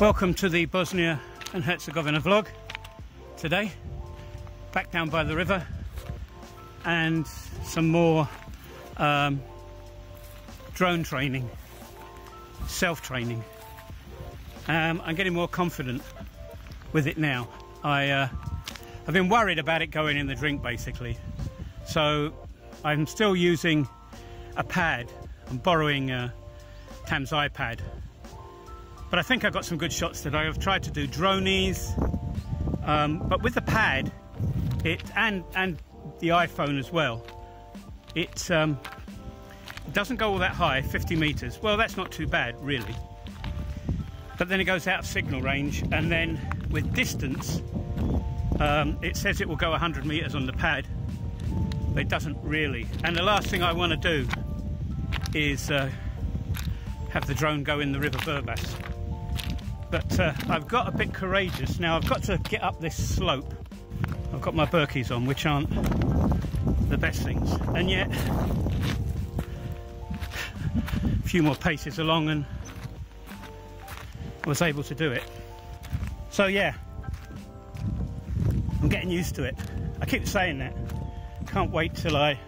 Welcome to the Bosnia and Herzegovina vlog. Today, back down by the river and some more drone training, self-training. I'm getting more confident with it now. I've been worried about it going in the drink basically, so I'm still using a pad. I'm borrowing Tam's iPad, but I think I got some good shots today. I've tried to do dronies, but with the pad and the iPhone as well, it doesn't go all that high, 50 meters. Well, that's not too bad really. But then it goes out of signal range, and then with distance, it says it will go 100 meters on the pad, but it doesn't really. And the last thing I want to do is have the drone go in the river Vrbas. But I've got a bit courageous. Now I've got to get up this slope. I've got my Burkies on, which aren't the best things. And yet, a few more paces along and was able to do it. So yeah, I'm getting used to it. I keep saying that. Can't wait till I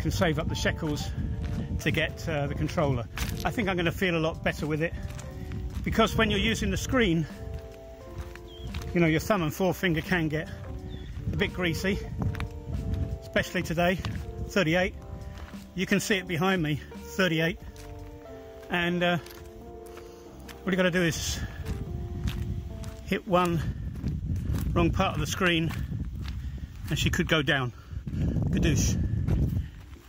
can save up the shekels to get the controller. I think I'm going to feel a lot better with it, because when you're using the screen, you know, your thumb and forefinger can get a bit greasy, especially today. 38, you can see it behind me, 38, and what you got to do is hit one wrong part of the screen and she could go down. Kadoosh.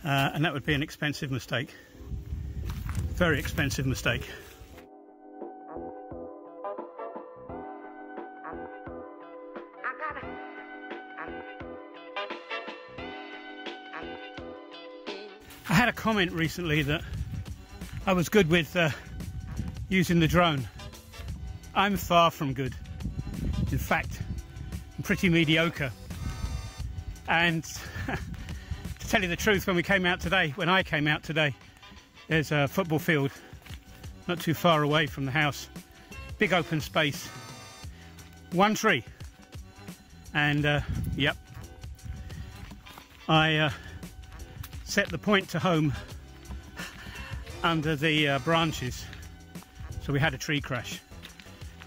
And that would be an expensive mistake. Very expensive mistake. I had a comment recently that I was good with using the drone. I'm far from good. In fact, I'm pretty mediocre. And to tell you the truth, when I came out today, there's a football field not too far away from the house. Big open space, one tree, and yep, I set the point to home under the branches. So we had a tree crash,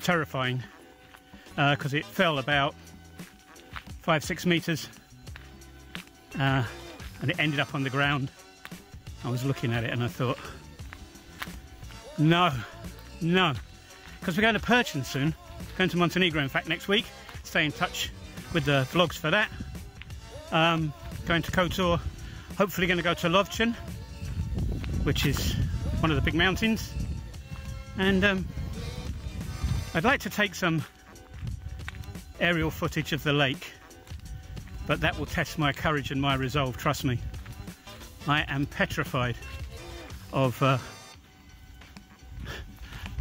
terrifying, because it fell about 5-6 meters and it ended up on the ground. I was looking at it and I thought, no, because we're going to Perchin soon, going to Montenegro in fact next week. Stay in touch with the vlogs for that. Going to Kotor, hopefully going to go to Lovćen, which is one of the big mountains. And I'd like to take some aerial footage of the lake, but that will test my courage and my resolve, trust me. I am petrified of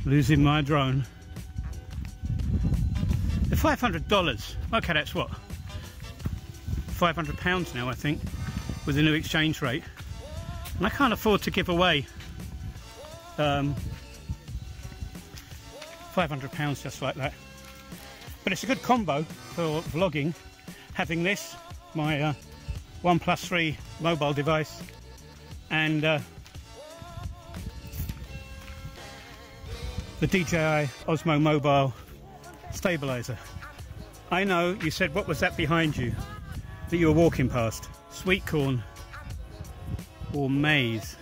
losing my drone. The $500, okay, that's what, £500 now I think, with the new exchange rate. And I can't afford to give away £500 just like that. But it's a good combo for vlogging, having this, my OnePlus 3 mobile device, and the DJI Osmo Mobile stabilizer. I know you said, what was that behind you that you were walking past? Sweet corn or maize.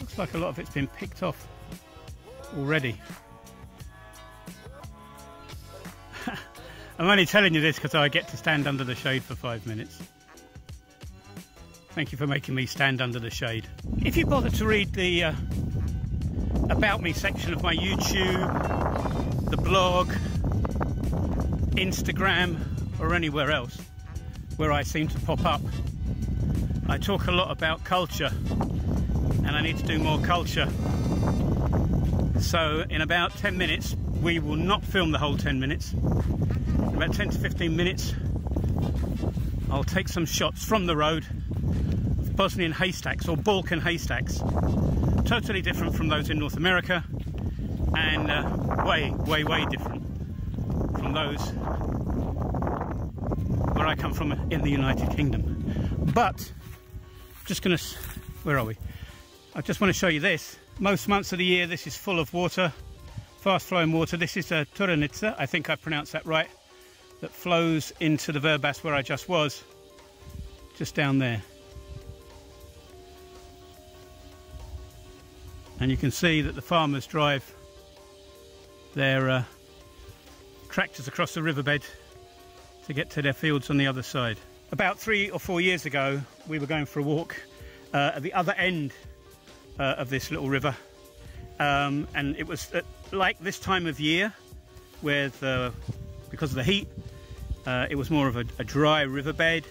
Looks like a lot of it's been picked off already. I'm only telling you this because I get to stand under the shade for 5 minutes. Thank you for making me stand under the shade. If you bother to read the about me section of my YouTube, the blog, Instagram, or anywhere else where I seem to pop up, I talk a lot about culture, and I need to do more culture. So in about 10 minutes, we will not film the whole 10 minutes. In about 10 to 15 minutes, I'll take some shots from the road of Bosnian haystacks or Balkan haystacks. Totally different from those in North America, and way different from those where I come from in the United Kingdom. But just gonna, where are we? I just want to show you this. Most months of the year this is full of water, fast flowing water. This is a Turanica, I think I pronounced that right, that flows into the Vrbas where I just was, just down there. And you can see that the farmers drive their tractors across the riverbed to get to their fields on the other side. About 3 or 4 years ago, we were going for a walk at the other end of this little river, and it was at, like this time of year, with because of the heat, it was more of a dry riverbed,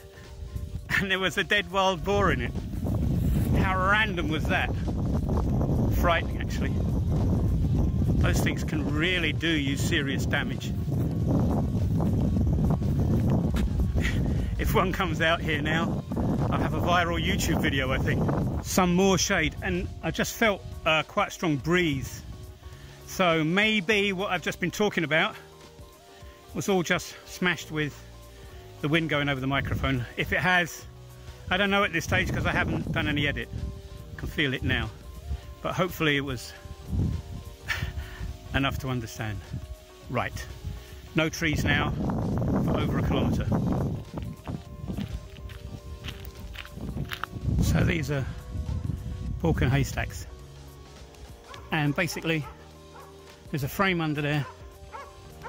and there was a dead wild boar in it. How random was that? Frightening, actually. Those things can really do you serious damage. If one comes out here now, I'll have a viral YouTube video, I think. Some more shade, and I just felt quite a strong breeze. So maybe what I've just been talking about was all just smashed with the wind going over the microphone. If it has, I don't know at this stage because I haven't done any edit. I can feel it now. But hopefully it was enough to understand. Right, no trees now for over a kilometre. So these are Balkan haystacks. And basically there's a frame under there.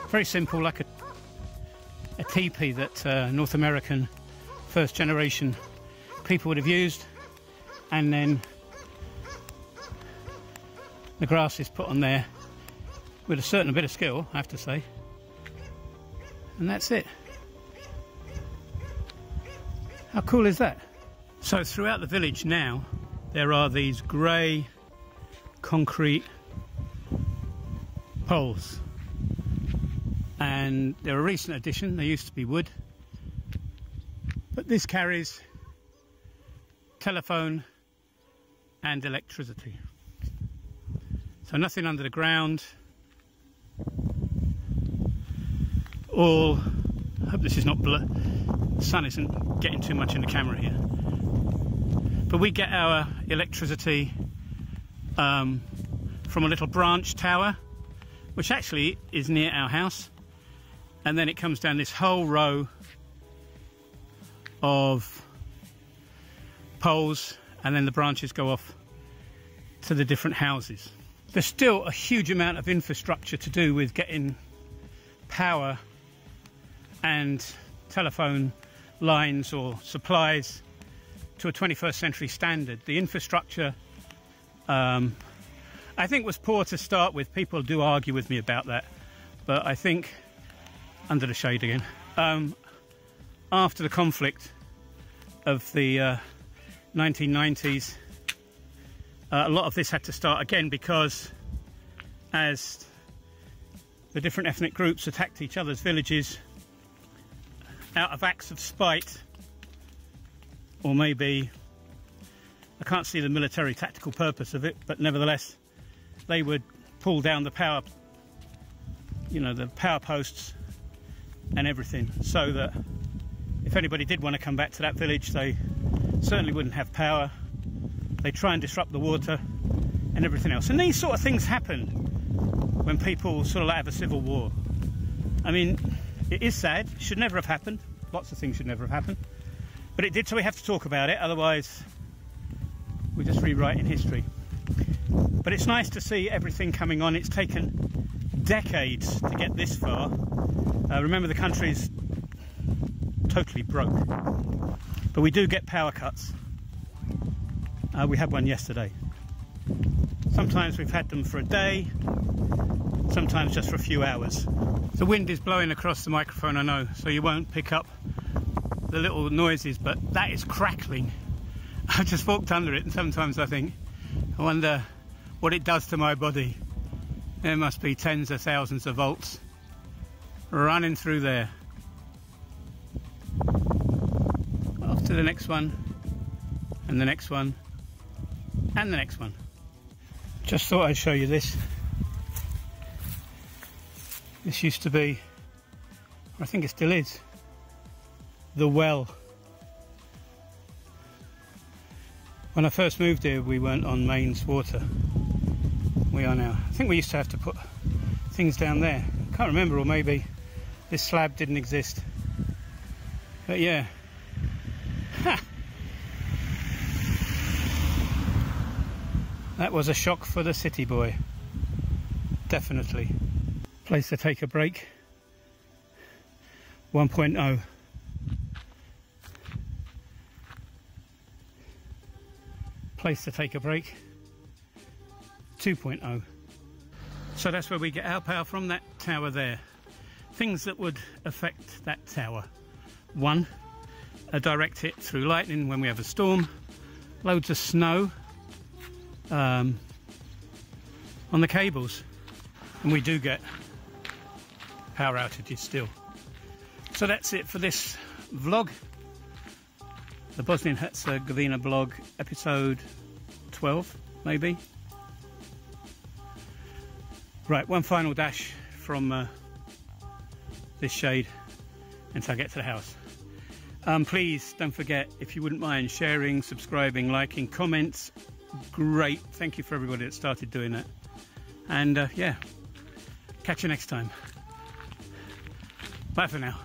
Very simple, like a teepee that North American first generation people would have used, and then the grass is put on there with a certain bit of skill, I have to say, and that's it. How cool is that? So throughout the village now there are these grey concrete poles, and they're a recent addition. They used to be wood, but this carries telephone and electricity. So nothing under the ground. All, I hope this is not blur. The sun isn't getting too much in the camera here. But we get our electricity from a little branch tower, which actually is near our house. And then it comes down this whole row of poles, and then the branches go off to the different houses. There's still a huge amount of infrastructure to do with getting power and telephone lines or supplies to a 21st century standard. The infrastructure, I think, was poor to start with. People do argue with me about that, but I think, under the shade again, after the conflict of the 1990s, a lot of this had to start again, because as the different ethnic groups attacked each other's villages out of acts of spite, or maybe, I can't see the military tactical purpose of it, but nevertheless they would pull down the power, you know, the power posts and everything, so that if anybody did want to come back to that village, they certainly wouldn't have power. They try and disrupt the water and everything else. And these sort of things happen when people sort of have a civil war. I mean, it is sad. It should never have happened. Lots of things should never have happened. But it did, so we have to talk about it. Otherwise, we're just rewriting history. But it's nice to see everything coming on. It's taken decades to get this far. Remember, the country's totally broke. But we do get power cuts. We had one yesterday. Sometimes we've had them for a day, sometimes just for a few hours. The wind is blowing across the microphone, I know, so you won't pick up the little noises, but that is crackling. I just walked under it, and sometimes I think, I wonder what it does to my body. There must be tens of thousands of volts running through there. Off to the next one, and the next one, and the next one. Just thought I'd show you this. This used to be, I think it still is, the well. When I first moved here, we weren't on mains water. We are now. I think we used to have to put things down there. I can't remember, or maybe this slab didn't exist. But yeah. Ha! That was a shock for the city boy. Definitely. Place to take a break. 1.0. Place to take a break. 2.0. So that's where we get our power from, that tower there. Things that would affect that tower. One, a direct hit through lightning when we have a storm. Loads of snow on the cables. And we do get power outages still. So that's it for this vlog. The Bosnia and Herzegovina blog, episode 12, maybe. Right, one final dash from this shade until I get to the house. Please don't forget, if you wouldn't mind, sharing, subscribing, liking, comments. Great, thank you for everybody that started doing that. And yeah, catch you next time. Bye for now.